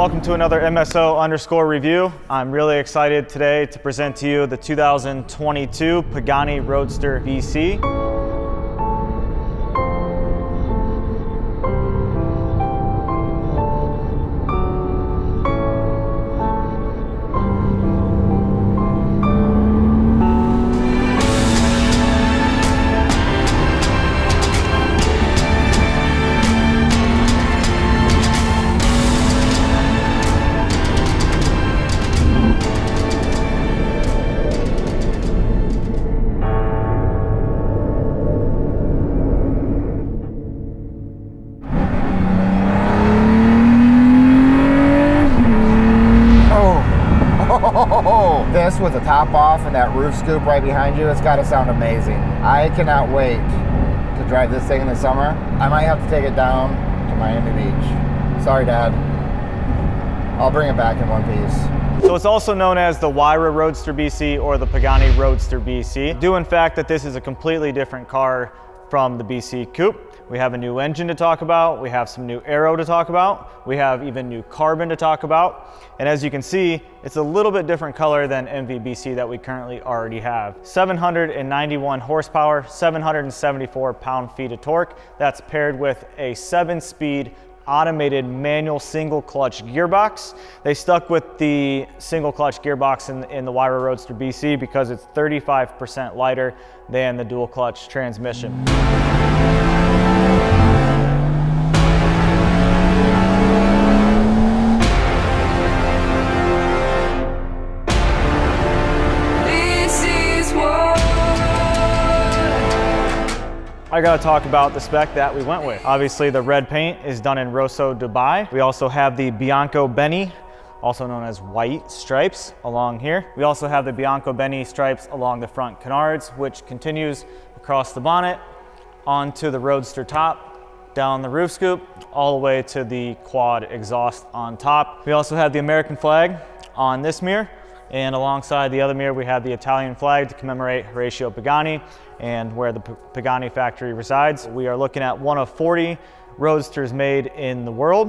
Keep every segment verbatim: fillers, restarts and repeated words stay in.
Welcome to another M S O underscore review. I'm really excited today to present to you the two thousand twenty-two Pagani Roadster B C. This with the top off and that roof scoop right behind you, it's got to sound amazing. I cannot wait to drive this thing in the summer. I might have to take it down to Miami Beach. Sorry, Dad. I'll bring it back in one piece. So it's also known as the Huayra Roadster B C or the Pagani Roadster B C. Due in fact that this is a completely different car from the B C Coupe. We have a new engine to talk about. We have some new aero to talk about. We have even new carbon to talk about. And as you can see, it's a little bit different color than M V B C that we currently already have. seven hundred ninety-one horsepower, seven hundred seventy-four pound-feet of torque. That's paired with a seven-speed automated manual single clutch gearbox. They stuck with the single clutch gearbox in, in the Huayra Roadster B C because it's thirty-five percent lighter than the dual clutch transmission. I gotta talk about the spec that we went with. Obviously the red paint is done in Rosso Dubai. We also have the Bianco Benny, also known as white stripes, along here. We also have the Bianco Benny stripes along the front canards, which continues across the bonnet, onto the Roadster top, down the roof scoop, all the way to the quad exhaust on top. We also have the American flag on this mirror, and alongside the other mirror, we have the Italian flag to commemorate Horacio Pagani and where the Pagani factory resides. We are looking at one of forty Roadsters made in the world.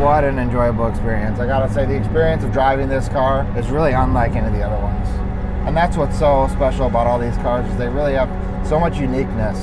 What an enjoyable experience. I gotta say, the experience of driving this car is really unlike any of the other ones. And that's what's so special about all these cars, is they really have so much uniqueness.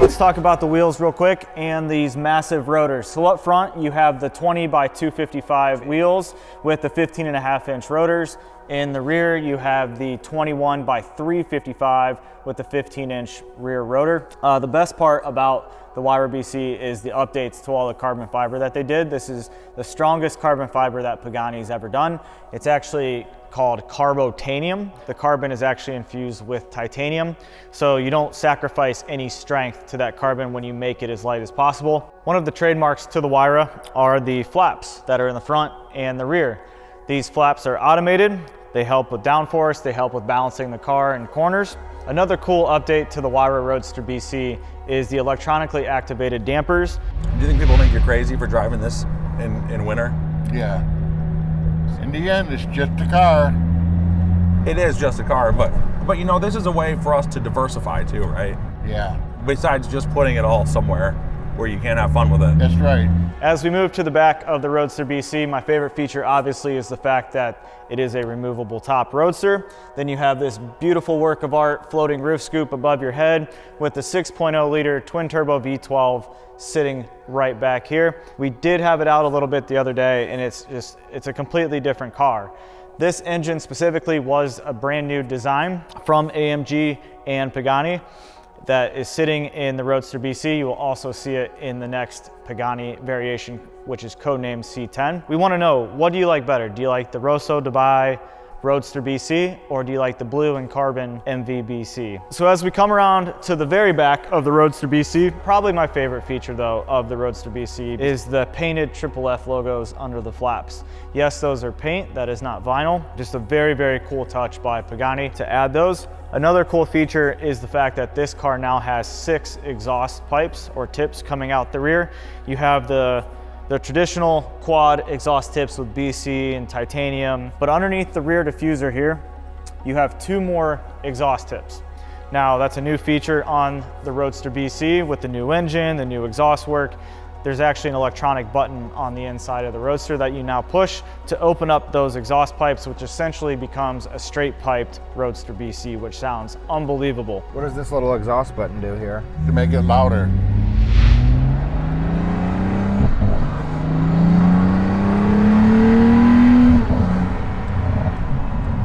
Let's talk about the wheels real quick and these massive rotors. So up front, you have the twenty by two fifty-five wheels with the fifteen and a half inch rotors. In the rear, you have the twenty-one by three fifty-five with the fifteen inch rear rotor. Uh, the best part about the Huayra B C is the updates to all the carbon fiber that they did. This is the strongest carbon fiber that Pagani's ever done. It's actually called Carbotanium. The carbon is actually infused with titanium, so you don't sacrifice any strength to that carbon when you make it as light as possible. One of the trademarks to the Huayra are the flaps that are in the front and the rear. These flaps are automated. They help with downforce, they help with balancing the car in corners. Another cool update to the Huayra Roadster B C is the electronically activated dampers. Do you think people think you're crazy for driving this in, in winter? Yeah. In the end, it's just a car. It is just a car, but but you know, this is a way for us to diversify too, right? Yeah. Besides just putting it all somewhere where you can't have fun with it. That's right. As we move to the back of the Roadster B C, my favorite feature obviously is the fact that it is a removable top Roadster. Then you have this beautiful work of art floating roof scoop above your head with the six point oh liter twin turbo V twelve sitting right back here. We did have it out a little bit the other day, and it's just, it's a completely different car. This engine specifically was a brand new design from A M G and Pagani that is sitting in the Roadster B C. You will also see it in the next Pagani variation, which is codenamed C ten. We want to know, what do you like better? Do you like the Rosso Dubai Roadster B C, or do you like the blue and carbon M V B C? So as we come around to the very back of the Roadster B C, probably my favorite feature though of the Roadster B C is the painted Triple F logos under the flaps. Yes, those are paint, that is not vinyl. Just a very, very cool touch by Pagani to add those. Another cool feature is the fact that this car now has six exhaust pipes or tips coming out the rear. You have the The traditional quad exhaust tips with B C and titanium, but underneath the rear diffuser here, you have two more exhaust tips. Now that's a new feature on the Roadster B C with the new engine, the new exhaust work. There's actually an electronic button on the inside of the Roadster that you now push to open up those exhaust pipes, which essentially becomes a straight piped Roadster B C, which sounds unbelievable. What does this little exhaust button do here? To make it louder.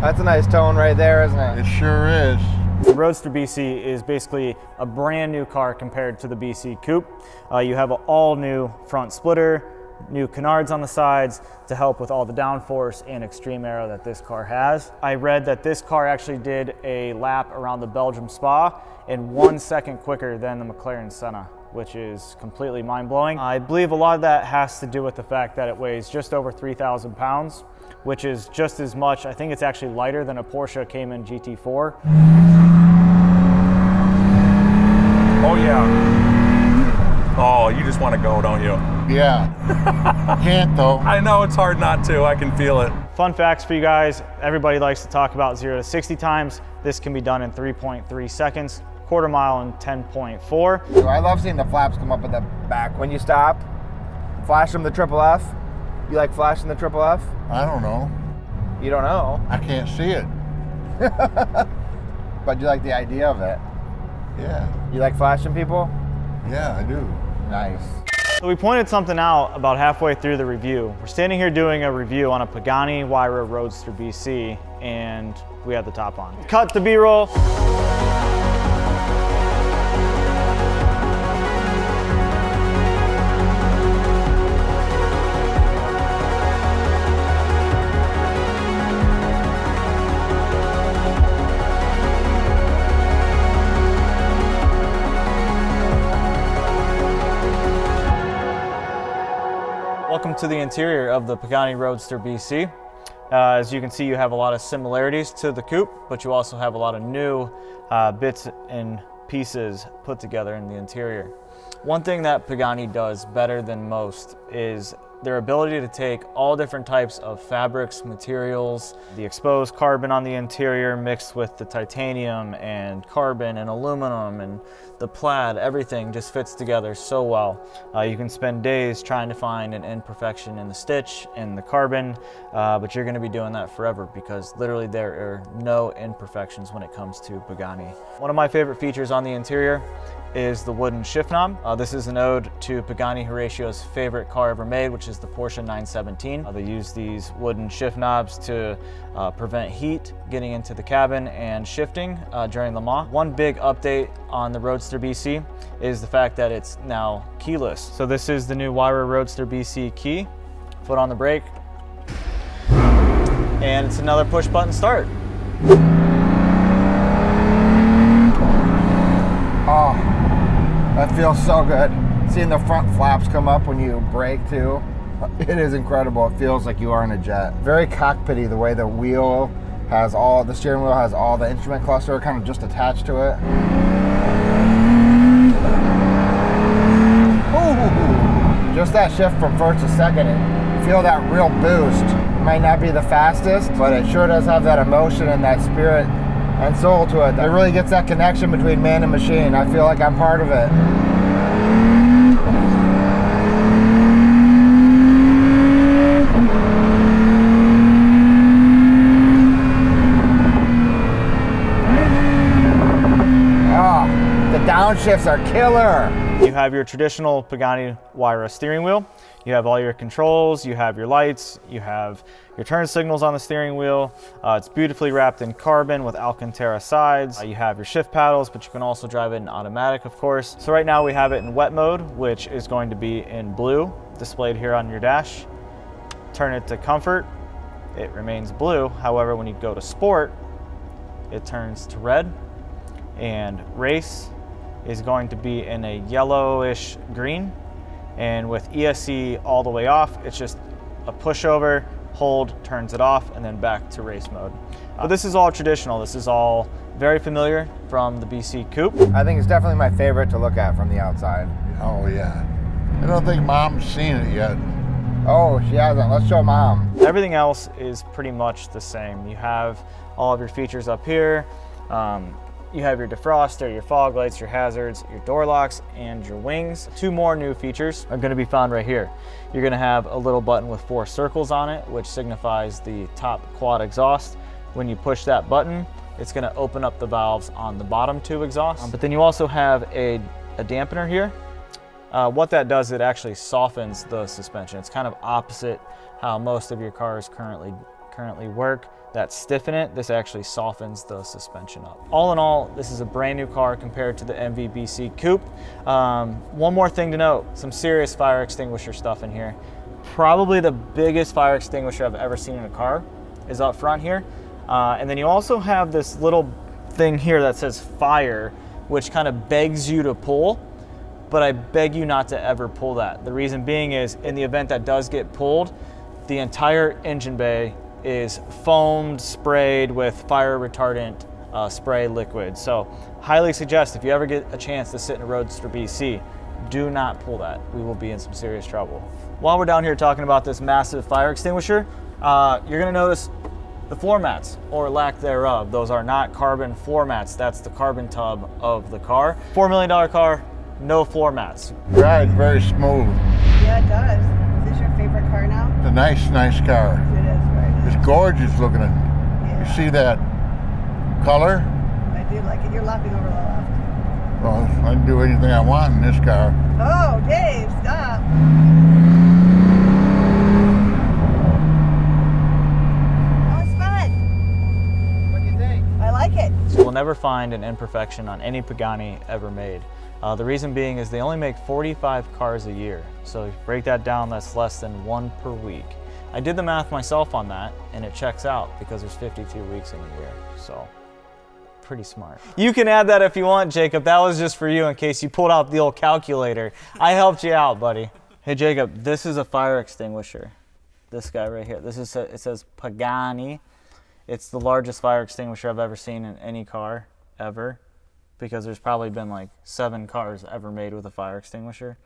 That's a nice tone right there, isn't it? It sure is. The Roadster B C is basically a brand new car compared to the B C Coupe. Uh, you have an all new front splitter, new canards on the sides to help with all the downforce and extreme aero that this car has. I read that this car actually did a lap around the Belgium Spa in one second quicker than the McLaren Senna, which is completely mind-blowing. I believe a lot of that has to do with the fact that it weighs just over three thousand pounds, which is just as much, I think it's actually lighter than a Porsche Cayman G T four. Oh yeah. Oh, you just want to go, don't you? Yeah. Can't though. I know, it's hard not to, I can feel it. Fun facts for you guys, everybody likes to talk about zero to sixty times. This can be done in three point three seconds. Quarter mile in ten point four. I love seeing the flaps come up at the back. When you stop, flash them the Triple F. You like flashing the Triple F? I don't know. You don't know? I can't see it. But you like the idea of it? Yeah. You like flashing people? Yeah, I do. Nice. So we pointed something out about halfway through the review. We're standing here doing a review on a Pagani Huayra Roadster B C, and we had the top on. Cut the B-roll. Welcome to the interior of the Pagani Roadster B C. Uh, as you can see, you have a lot of similarities to the coupe, but you also have a lot of new uh, bits and pieces put together in the interior. One thing that Pagani does better than most is their ability to take all different types of fabrics, materials, the exposed carbon on the interior mixed with the titanium and carbon and aluminum and the plaid, everything just fits together so well. Uh, you can spend days trying to find an imperfection in the stitch and the carbon, uh, but you're gonna be doing that forever because literally there are no imperfections when it comes to Pagani. One of my favorite features on the interior is the wooden shift knob. Uh, this is an ode to Pagani Horacio's favorite car ever made, which is the Porsche nine seventeen. Uh, they use these wooden shift knobs to uh, prevent heat getting into the cabin and shifting uh, during Le Mans. One big update on the Roadster B C is the fact that it's now keyless. So this is the new Huayra Roadster B C key. Foot on the brake. And it's another push button start. Oh. That feels so good. Seeing the front flaps come up when you brake too, it is incredible. It feels like you are in a jet. Very cockpity, the way the wheel has all, the steering wheel has all the instrument cluster kind of just attached to it. Ooh, just that shift from first to second, and feel that real boost. It might not be the fastest, but it sure does have that emotion and that spirit and soul to it. It really gets that connection between man and machine. I feel like I'm part of it. Oh, the downshifts are killer. You have your traditional Pagani Huayra steering wheel. You have all your controls, you have your lights, you have your turn signals on the steering wheel. Uh, it's beautifully wrapped in carbon with Alcantara sides. Uh, you have your shift paddles, but you can also drive it in automatic, of course. So right now we have it in wet mode, which is going to be in blue, displayed here on your dash. Turn it to comfort, it remains blue. However, when you go to sport, it turns to red, and race is going to be in a yellowish green. And with E S C all the way off, it's just a pushover, hold, turns it off, and then back to race mode. But this is all traditional. This is all very familiar from the B C coupe. I think it's definitely my favorite to look at from the outside. Oh yeah. I don't think Mom's seen it yet. Oh, she hasn't. Let's show Mom. Everything else is pretty much the same. You have all of your features up here. Um, you have your defroster, your fog lights, your hazards, your door locks, and your wings. Two more new features are going to be found right here. You're going to have a little button with four circles on it, which signifies the top quad exhaust. When you push that button, it's going to open up the valves on the bottom two exhausts. Um, but then you also have a, a dampener here. Uh, what that does, it actually softens the suspension. It's kind of opposite how most of your cars currently currently work. That stiffen it, this actually softens the suspension up. All in all, this is a brand new car compared to the M V B C Coupe. Um, one more thing to note, some serious fire extinguisher stuff in here. Probably the biggest fire extinguisher I've ever seen in a car is up front here. Uh, and then you also have this little thing here that says fire, which kind of begs you to pull. But I beg you not to ever pull that. The reason being is, in the event that does get pulled, the entire engine bay is foamed, sprayed with fire retardant uh, spray liquid. So highly suggest, if you ever get a chance to sit in a Roadster B C, do not pull that. We will be in some serious trouble. While we're down here talking about this massive fire extinguisher, uh, you're gonna notice the floor mats, or lack thereof. Those are not carbon floor mats. That's the carbon tub of the car. four million dollar car, no floor mats. Rides very smooth. Yeah, it does. Is this your favorite car now? It's a nice, nice car. It is very nice. It's gorgeous looking. Yeah. You see that color? I do like it. You're laughing over the left. Well, I can do anything I want in this car. Oh, Dave, stop. That was fun. What do you think? I like it. So we'll never find an imperfection on any Pagani ever made. Uh, the reason being is they only make forty-five cars a year. So if you break that down, that's less than one per week. I did the math myself on that, and it checks out because there's fifty-two weeks in a year. So pretty smart. You can add that if you want, Jacob. That was just for you in case you pulled out the old calculator. I helped you out, buddy. Hey, Jacob, this is a fire extinguisher. This guy right here. This is a, it says Pagani. It's the largest fire extinguisher I've ever seen in any car ever, because there's probably been like seven cars ever made with a fire extinguisher.